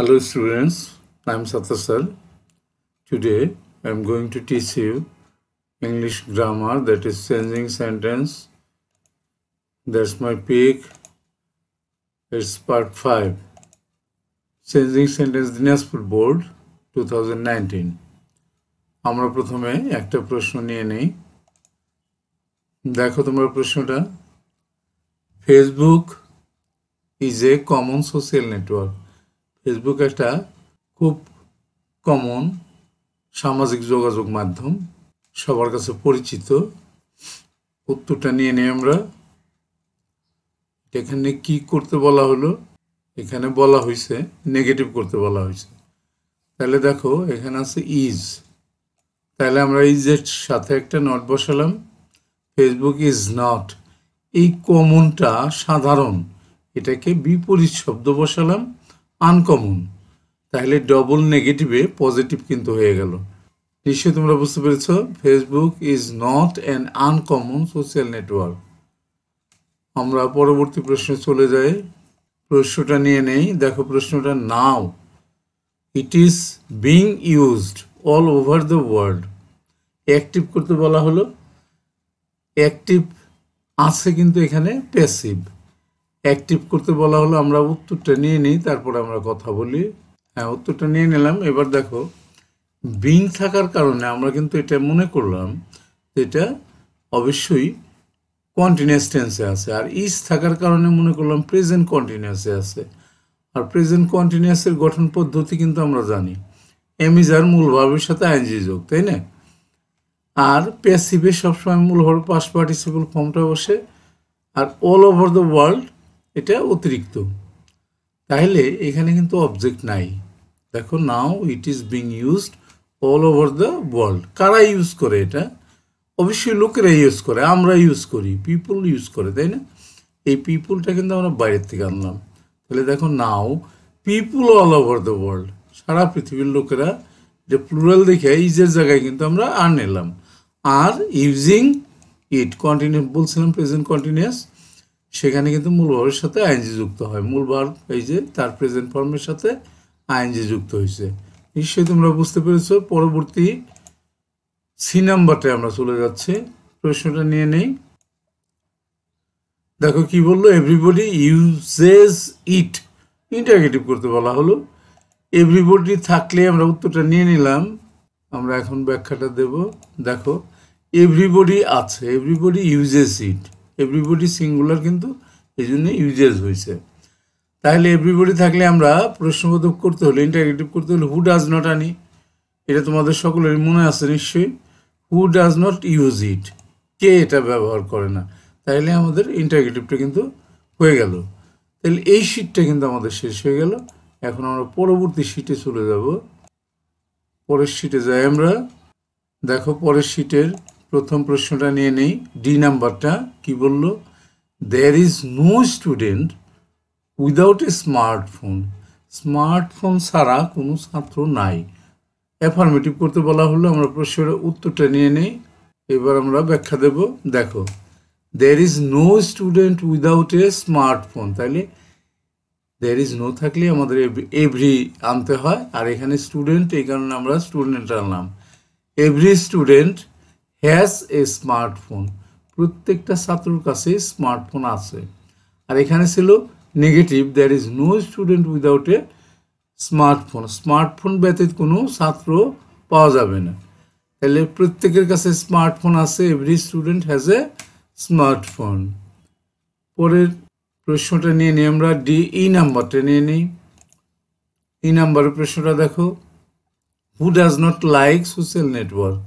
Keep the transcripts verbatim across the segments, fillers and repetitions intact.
Hello students, I am Sattar sir. Today I am going to teach you English grammar, that is changing sentence. That's my pick. It's part five. Changing sentence Dinaspur board twenty nineteen. আমরা প্রথমে একটা প্রশ্ন নিয়ে নেই। দেখো তোমরা প্রশ্নটা, Facebook is a common social network. Facebook एक खूब कमन सामाजिक जोगाजोग माध्यम सबार काछे परिचित। उत्तरटा निये नेइ आमरा। एखाने कि करते बला हलो? एखाने बला हइछे नेगेटिव करते बला हइछे। ताहले देखो एखाने आछे इज, ताहले आमरा इज एर साथे एकटा नट बसालाम। फेसबुक इज नट, एइ कमनटा साधारण, एटाके विपरीत शब्द बसालाम আনকমন। তাহলে ডবল নেগেটিভে পজিটিভ কিন্তু হয়ে গেল। নিশ্চয় তোমরা বুঝতে পেরেছো Facebook is not an uncommon social network. আমরা পরবর্তী প্রশ্নে চলে যাই, প্রশ্নটা নিয়ে নেই। দেখো প্রশ্নটা, now it is being used all over the world. Active করতে বলা হলো, অ্যাক্টিভ আছে কিন্তু এখানে প্যাসিভ। অ্যাক্টিভ করতে বলা হলো, আমরা উত্তরটা নিয়ে নিই, তারপরে আমরা কথা বলি। হ্যাঁ, উত্তরটা নিয়ে নিলাম। এবার দেখো বিং থাকার কারণে আমরা কিন্তু এটা মনে করলাম এটা অবশ্যই কন্টিনিউয়াস টেন্সে আছে, আর ইজ থাকার কারণে মনে করলাম প্রেজেন্ট কন্টিনিউয়াসে আছে। আর প্রেজেন্ট কন্টিনিউয়াসের গঠন পদ্ধতি কিন্তু আমরা জানি, এম ইজ আর মূল ভাবের সাথে আইএনজি যোগ, তাই না? আর প্যাসিভে সবসময় মূল ভাব পাস্ট পার্টিসিপল ফর্মটা বসে। আর অল ওভার দ্য ওয়ার্ল্ড এটা অতিরিক্ত। তাহলে এখানে কিন্তু অবজেক্ট নাই। দেখো now it is being used all over the world. কারা ইউজ করে এটা? অবশ্যই লোকেরা ইউজ করে, আমরা ইউজ করি, পিপুল ইউজ করে, তাই না? এই পিপুলটা কিন্তু আমরা বাইরের থেকে আনলাম। তাহলে দেখো now people all over the world, সারা পৃথিবীর লোকেরা, যে প্লুরাল দেখে ইজের জায়গায় কিন্তু আমরা আর নিলাম। আর ইউজিং ইট কন্টিনিউ বলছিলাম প্রেজেন্ট কন্টিনিউয়াস, সেখানে কিন্তু মূল ভাবের সাথে আইএনজি যুক্ত হয়। মূল ভাব এই যে তার প্রেজেন্ট ফর্মের সাথে আইএনজি যুক্ত হয়েছে। নিশ্চয়ই তোমরা বুঝতে পেরেছো। পরবর্তী সি নাম্বারটায় আমরা চলে যাচ্ছি, প্রশ্নটা নিয়ে নেই। দেখো কি বললো, এভরিবডি ইউজেস ইট, ইন্টারগেটিভ করতে বলা হলো। এভরিবডি থাকলে আমরা উত্তরটা নিয়ে নিলাম। আমরা এখন ব্যাখ্যাটা দেব। দেখো এভরিবডি আছে, everybody uses it, everybody singular কিন্তু এই জন্য ইউজেস হয়েছে। তাহলে এভরিবডি থাকলে আমরা প্রশ্নবোধক করতে হলে, ইন্টারগেটিভ করতে হলে হু ডাজ নট আনি। এটা তোমাদের সকলের মনে আছে নিশ্চয়ই, who does not use it, কে এটা ব্যবহার করে না। তাহলে আমাদের ইন্টারগেটিভটা কিন্তু হয়ে গেল। তাহলে এই শীটটা কিন্তু আমাদের শেষ হয়ে গেল। এখন আমরা পরবর্তী শীটে চলে যাব। পরের শীটে যাই আমরা। দেখো পরের শীটের প্রথম প্রশ্নটা নিয়ে নেই, ডি নাম্বারটা। কি বললো, there is no student without a smartphone. Smartphone ছাড়া কোনো ছাত্র নাই। অ্যাফার্মেটিভ করতে বলা হলো। আমরা প্রশ্নের উত্তরটা নিয়ে নেই, এবার আমরা ব্যাখ্যা দেব। দেখো there is no student without a smartphone, তাইলে দেয়ার ইজ নো থাকলে আমাদের এভরি আনতে হয়, আর এখানে স্টুডেন্ট, এই কারণে আমরা স্টুডেন্ট আনলাম। Every student has a smartphone, প্রত্যেকটা ছাত্রর কাছে স্মার্টফোন আছে। আর এখানে ছিল negative, there is no student without a smartphone, smartphone ব্যতীত কোনো ছাত্র পাওয়া যাবে না। তাহলে প্রত্যেকের কাছে স্মার্টফোন আছে, every student has a smartphone. পরের প্রশ্নটা নিয়ে নিই আমরা, ডি ই নাম্বারটা নিয়ে নিই। ই নাম্বারের প্রশ্নটা দেখো, who does not like social network.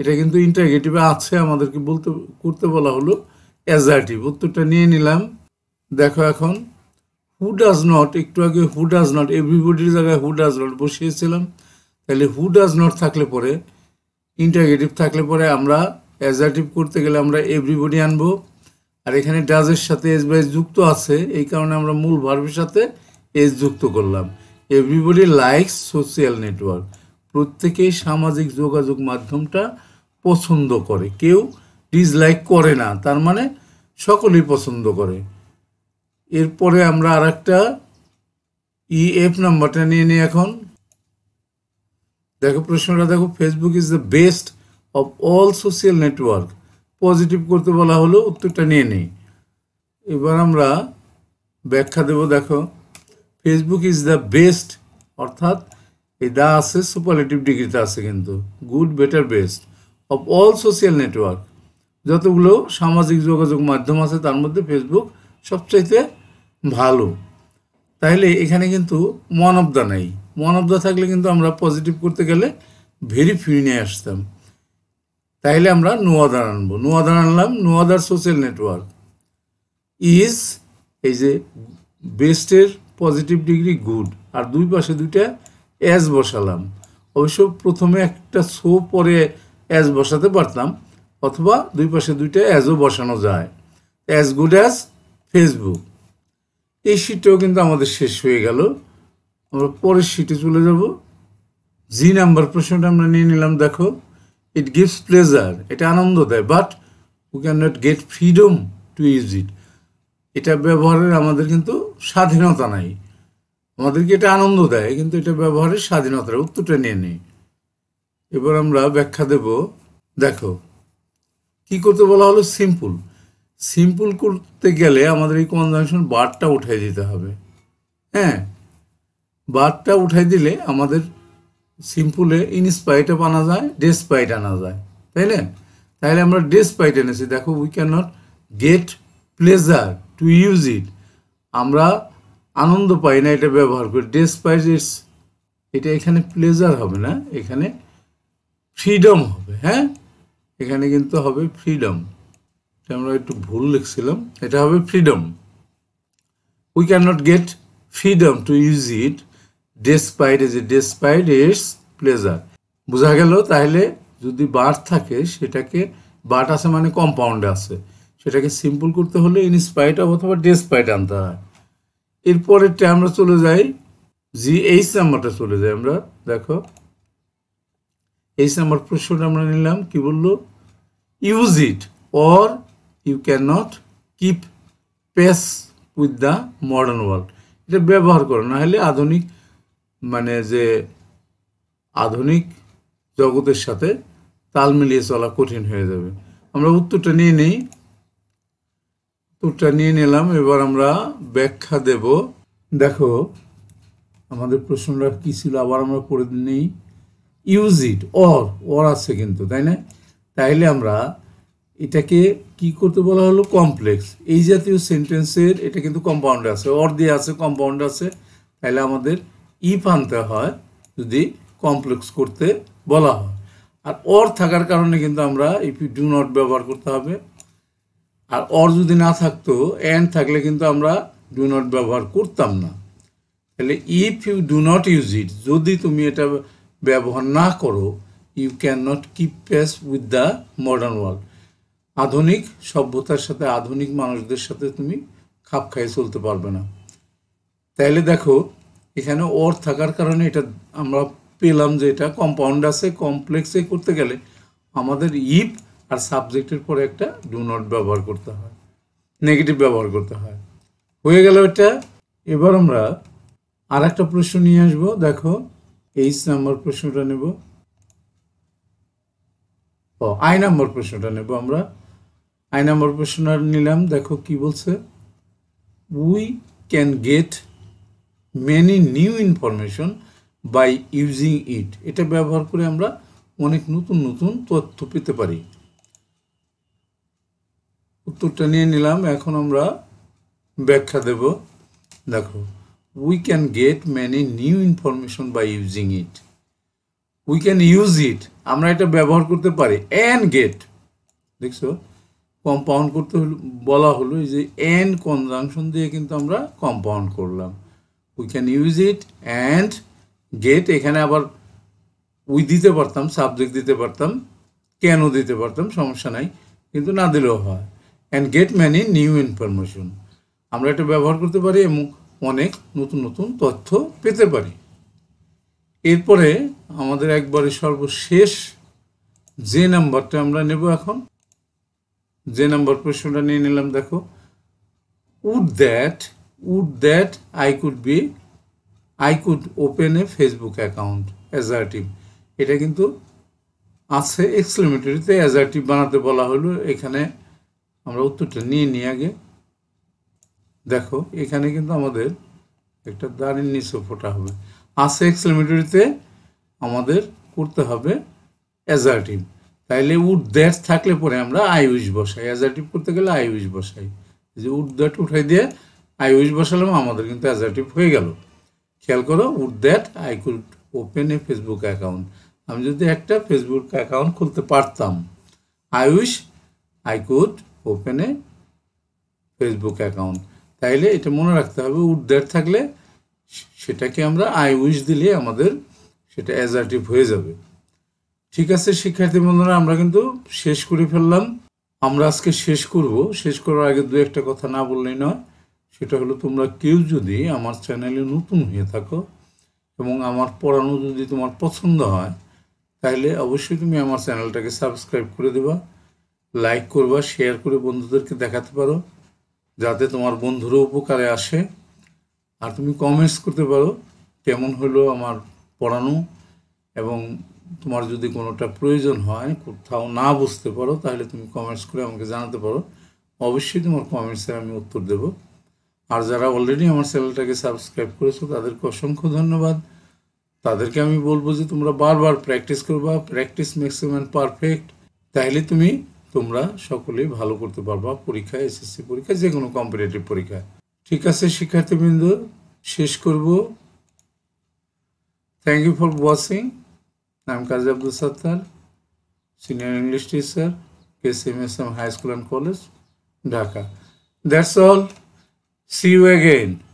এটা কিন্তু ইন্টারগেটিভে আছে, আমাদেরকে বলতে করতে বলা হলো অ্যাজার্টিভ। উত্তরটা নিয়ে নিলাম। দেখো এখন হু ডাজ নট, একটু আগে হু ডাজ নট, এভরিবডির জায়গায় হু ডাজ নট বসিয়েছিলাম। তাহলে হু ডাজ নট থাকলে পরে, ইন্টারগেটিভ থাকলে পরে আমরা অ্যাজার্টিভ করতে গেলে আমরা এভরিবডি আনবো। আর এখানে ডাজের সাথে এস বাই যুক্ত আছে, এই কারণে আমরা মূল ভার্বের সাথে এস যুক্ত করলাম। এভরিবডি লাইকস সোশ্যাল নেটওয়ার্ক, প্রত্যেকেই সামাজিক যোগাযোগ মাধ্যমটা পছন্দ করে, কেউ ডিসলাইক করে না, তার মানে সকলেই পছন্দ করে। এরপরে আমরা আর একটা ই এফ নাম্বারটা নিয়ে নিই এখন। দেখো প্রশ্নটা দেখো, Facebook is the best of all social network. Positive করতে বলা হলো, উত্তরটা নিয়ে নিই। এবার আমরা ব্যাখ্যা দেব। দেখো ফেসবুক ইজ দ্য বেস্ট, অর্থাৎ এই দা আছে সুপারলেটিভ ডিগ্রিতে আছে কিন্তু, good better best of all social network. যতগুলো সামাজিক যোগাযোগ মাধ্যম আছে তার মধ্যে ফেসবুক সবচাইতে ভালো। তাহলে এখানে কিন্তু ওয়ান অফ দ্য নাই, ওয়ান অফ দ্য থাকলে কিন্তু আমরা পজিটিভ করতে গেলে ভেরি ফ্রি নিয়ে আসতাম। তাহলে আমরা নো আদার আনবো, নো আদার আনলাম। No other social network is, এই যে বেস্টের পজিটিভ ডিগ্রি গুড, আর দুই পাশে দুইটা অ্যাজ বসালাম। অবশ্য প্রথমে একটা সো পরে অ্যাজ বসাতে পারতাম, অথবা দুই পাশে দুইটা অ্যাজও বসানো যায়। As good as Facebook. এই শীটটাও কিন্তু আমাদের শেষ হয়ে গেল। আমরা পরের শীটে চলে যাব। জি নাম্বার প্রশ্নটা আমরা নিয়ে নিলাম। দেখো ইট গিভস প্লেজার, এটা আনন্দ দেয়, but we can not get freedom to use it. এটা ব্যবহারের আমাদের কিন্তু স্বাধীনতা নাই। আমাদেরকে এটা আনন্দ দেয় কিন্তু এটা ব্যবহারের স্বাধীনতা। উত্তরটা নিয়ে নিই। এবার আমরা ব্যাখ্যা দেব। দেখো কি করতে বলা হলো, সিম্পল। সিম্পল করতে গেলে আমাদের এই কনজাংশন বারটা উঠাই দিতে হবে। হ্যাঁ, বারটা উঠাই দিলে আমাদের সিম্পলে ইনস্পাইটে আনা যায়, ডেসপাইট আনা যায়, তাই না? তাহলে আমরা ডেসপাইট এনেছি। দেখো we can not get pleasure to use it, আমরা আনন্দ পাই না এটা ব্যবহার করি। ডেসপাইট ইটস, এটা এখানে প্লেজার হবে না, এখানে ফ্রিডম হবে। হ্যাঁ, এখানে কিন্তু হবে ফ্রিডম, এটা আমরা একটু ভুল লিখছিলাম, এটা হবে freedom. We can not get freedom to use it despite, is a despite its pleasure. বোঝা গেল? তাহলে যদি বার থাকে সেটাকে, বাট আছে মানে কম্পাউন্ডে আছে, সেটাকে সিম্পল করতে হলে ইনস্পাইট অথবা ডেসপাইট আনতে হয়। এরপরেরটা আমরা চলে যাই, জি এইচ নাম্বারটা চলে যাই আমরা। দেখো এইচ নাম্বার প্রশ্নটা আমরা নিলাম, কি বললো, use it or you can not keep pace with the modern world. এটা ব্যবহার করো, না হলে আধুনিক মানে যে আধুনিক জগতের সাথে তাল মিলিয়ে চলা কঠিন হয়ে যাবে। আমরা উত্তরটা নিয়ে নিই, উত্তরটা নিয়ে নিলাম। এবার আমরা ব্যাখ্যা দেব। দেখো আমাদের প্রশ্নটা কী ছিল, আবার আমরা পড়ে নিই। ইউজ ইট অর, অর আছে কিন্তু, তাই না? তাইলে আমরা এটাকে কি করতে বলা হলো, কমপ্লেক্স। এই জাতীয় সেন্টেন্সের এটা কিন্তু কম্পাউন্ডে আছে, অর দিয়ে আছে, কম্পাউন্ডে আছে। তাহলে আমাদের ইফ আনতে হয় যদি কমপ্লেক্স করতে বলা হয়। আর অর থাকার কারণে কিন্তু আমরা ইফ ইউ ডু নট ব্যবহার করতে হবে। আর অর যদি না থাকতো, অ্যান্ড থাকলে কিন্তু আমরা ডু নট ব্যবহার করতাম না। তাহলে if you do not use it, যদি তুমি এটা ব্যবহার না করো, you can not keep pace with the modern world, আধুনিক সভ্যতার সাথে, আধুনিক মানুষদের সাথে তুমি খাপ খাইয়ে চলতে পারবে না। তাহলে দেখো এখানে অর থাকার কারণে এটা আমরা পেলাম যে এটা কম্পাউন্ড আছে। কমপ্লেক্সে করতে গেলে আমাদের ইফ আর সাবজেক্টের পরে একটা ডু নট ব্যবহার করতে হয়, নেগেটিভ ব্যবহার করতে হয়। হয়ে গেল এটা। এবার আমরা আর একটা প্রশ্ন নিয়ে আসবো। দেখো এইচ নাম্বার প্রশ্নটা নেব, ও আই নাম্বার প্রশ্নটা নেব আমরা। আই নাম্বার প্রশ্নটা নিলাম। দেখো কি বলছে, we can get many new information by using it. এটা ব্যবহার করে আমরা অনেক নতুন নতুন তথ্য পেতে পারি। উত্তরটা নিয়ে নিলাম। এখন আমরা ব্যাখ্যা দেব। দেখো we can get many new information by using it, we can use it, আমরা এটা ব্যবহার করতে পারি। অ্যান্ড গেট, দেখছো কম্পাউন্ড করতে বলা হলো, এই যে অ্যান্ড কনজাংশন দিয়ে কিন্তু আমরা কম্পাউন্ড করলাম। We can use it and get. এখানে আবার উই দিতে পারতাম, সাবজেক্ট দিতে পারতাম, কেন দিতে পারতাম, সমস্যা নাই, কিন্তু না দিলেও হয়। And get many new information, আমরা এটা ব্যবহার করতে পারি এবং অনেক নতুন নতুন তথ্য পেতে পারি। এরপরে আমাদের একবারে সর্বশেষ যে নাম্বারটা আমরা নেব এখন, যে নাম্বার প্রশ্নটা নিয়ে নিলাম। দেখো would that, would that I could be I could open a Facebook account assertive এটা কিন্তু আছে এক্সক্লেমেটরিতে এজার্টিভ বানাতে বলা হলো এখানে আমরা উত্তরটা নিয়ে নিয়ে আগে দেখো এখানে কিন্তু আমাদের একটা দাঁড়ির নিচে ফোটা হবে আছে এক্সক্লেমেটরিতে আমাদের করতে হবে এজার্টিভ তাইলে উড দ্যাট থাকলে পরে আমরা আই উইশ বসাই এজার্টিভ করতে গেলে আই উইশ বসাই যে উড দ্যাট উঠাই দিয়ে আই উইশ বসালাম আমাদের কিন্তু এজার্টিভ হয়ে গেল ख्याल करो would that I could open a Facebook account आमी जोदि एकटा फेसबुक अकाउंट खुलते पारताम I wish I could open a Facebook account ताइले एटा मने राखते हबे उड दैट थाकले सेटाके आमरा आई उइश दिले आमादेर सेटा एजार्टिव हये जाबे ठीक आछे शिक्षार्थी बंधुरा आमरा किन्तु शेष करे फेललाम आमरा आजके शेष करब शेष करार आगे दुई एकटा कथा ना बोललेই নয় সেটা হলো তোমরা কেউ যদি আমার চ্যানেলে নতুন হয়ে থাকো এবং আমার পড়ানো যদি তোমার পছন্দ হয় তাহলে অবশ্যই তুমি আমার চ্যানেলটাকে সাবস্ক্রাইব করে দিবা লাইক করবা শেয়ার করে বন্ধুদেরকে দেখাতে পারো যাতে তোমার বন্ধুরা উপকারে আসে আর তুমি কমেন্টস করতে পারো কেমন হলো আমার পড়ানো এবং তোমার যদি কোনোটা প্রয়োজন হয় কোথাও না বুঝতে পারো তাহলে তুমি কমেন্টস করে আমাকে জানাতে পারো অবশ্যই তোমার কমেন্টসে আমি উত্তর দেব और जरा अलरेडी हमारे चैनल के सबसक्राइब करो तक असंख्य धन्यवाद तक बोलो तुम्हारा बार बार प्रैक्टिस करवा प्रैक्टिस मेक्स मैन परफेक्ट ताहले तुम तुम्हारा सकले भलो करते परीक्षा एस एस सी परीक्षा जेको कम्पिटिटिव परीक्षा ठीक है शिक्षार्थीबृंद शेष करब thank you for watching I am Kazi Abdul Sattar senior English teacher K C M S M high school and college Dhaka that's all See you again.